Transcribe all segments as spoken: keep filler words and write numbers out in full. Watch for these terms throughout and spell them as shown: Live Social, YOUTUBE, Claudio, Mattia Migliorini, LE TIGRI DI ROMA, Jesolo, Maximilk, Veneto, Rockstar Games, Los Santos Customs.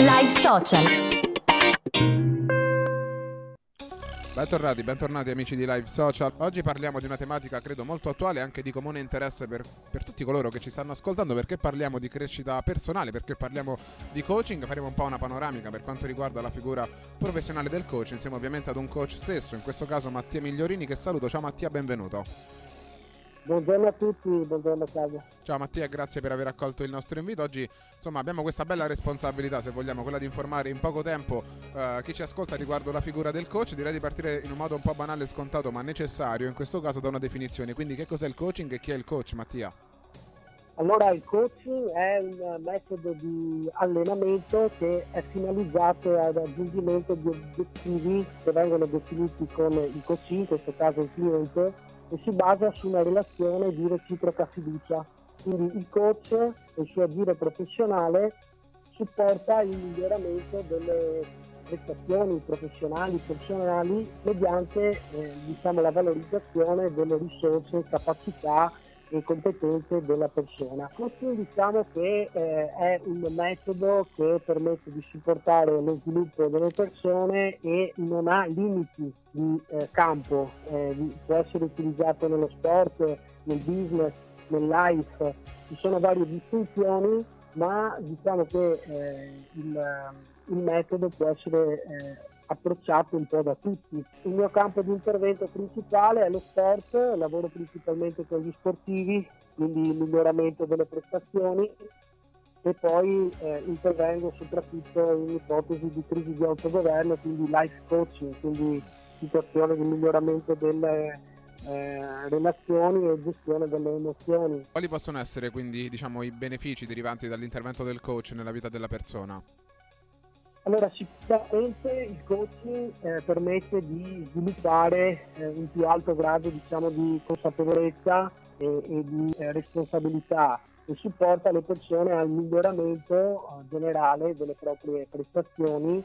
Live Social. Bentornati, bentornati amici di Live Social. Oggi parliamo di una tematica credo molto attuale e anche di comune interesse per, per tutti coloro che ci stanno ascoltando, perché parliamo di crescita personale, perché parliamo di coaching. Faremo un po' una panoramica per quanto riguarda la figura professionale del coach, insieme ovviamente ad un coach stesso, in questo caso Mattia Migliorini, che saluto. Ciao Mattia, benvenuto. Buongiorno a tutti, buongiorno Claudio. Ciao Mattia, grazie per aver accolto il nostro invito. Oggi insomma abbiamo questa bella responsabilità, se vogliamo, quella di informare in poco tempo eh, chi ci ascolta riguardo la figura del coach. Direi di partire in un modo un po' banale e scontato, ma necessario in questo caso, da una definizione. Quindi che cos'è il coaching e chi è il coach, Mattia? Allora, il coaching è un metodo di allenamento che è finalizzato al raggiungimento di obiettivi che vengono definiti come il coaching, in questo caso il cliente, e si basa su una relazione di reciproca fiducia. Quindi il coach nel suo agire professionale supporta il miglioramento delle prestazioni professionali e personali mediante eh, diciamo, la valorizzazione delle risorse, capacità e competenze della persona. Questo diciamo che eh, è un metodo che permette di supportare lo sviluppo delle persone e non ha limiti di eh, campo, eh, può essere utilizzato nello sport, nel business, nel life. Ci sono varie distinzioni, ma diciamo che eh, il, il metodo può essere eh, approcciato un po' da tutti. Il mio campo di intervento principale è lo sport, lavoro principalmente con gli sportivi, quindi il miglioramento delle prestazioni, e poi eh, intervengo soprattutto in ipotesi di crisi di autogoverno, quindi life coaching, quindi situazione di miglioramento delle eh, relazioni e gestione delle emozioni. Quali possono essere quindi, diciamo, i benefici derivanti dall'intervento del coach nella vita della persona? Allora, sicuramente il coaching eh, permette di sviluppare eh, un più alto grado, diciamo, di consapevolezza e, e di eh, responsabilità, e supporta le persone al miglioramento eh, generale delle proprie prestazioni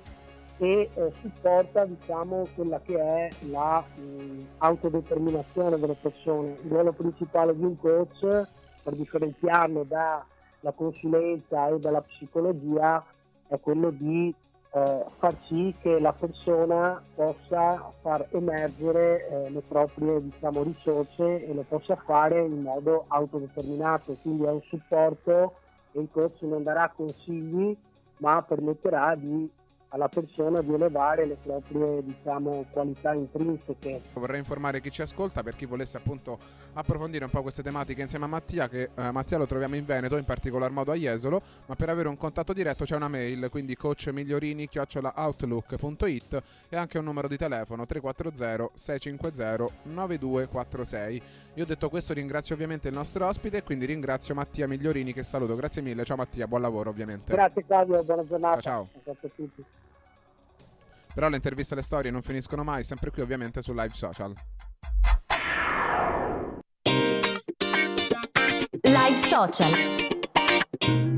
e eh, supporta, diciamo, quella che è la mh, autodeterminazione delle persone. Il ruolo principale di un coach, per differenziarlo dalla consulenza e dalla psicologia, è quello di eh, far sì che la persona possa far emergere eh, le proprie, diciamo, risorse, e lo possa fare in modo autodeterminato. Quindi è un supporto, e il coach non darà consigli, ma permetterà di alla persona di elevare le proprie, diciamo, qualità intrinseche. Vorrei informare chi ci ascolta, per chi volesse appunto approfondire un po' queste tematiche insieme a Mattia, che eh, Mattia lo troviamo in Veneto, in particolar modo a Jesolo, ma per avere un contatto diretto c'è una mail, quindi coach migliorini chiocciola outlook punto it, e anche un numero di telefono tre quattro zero sei cinque zero nove due quattro sei. Io ho detto questo, ringrazio ovviamente il nostro ospite, e quindi ringrazio Mattia Migliorini, che saluto. Grazie mille, ciao Mattia, buon lavoro ovviamente. Grazie Claudio, buona giornata. Ciao. Grazie a tutti. Però le interviste e le storie non finiscono mai, sempre qui ovviamente su Live Social. Live Social.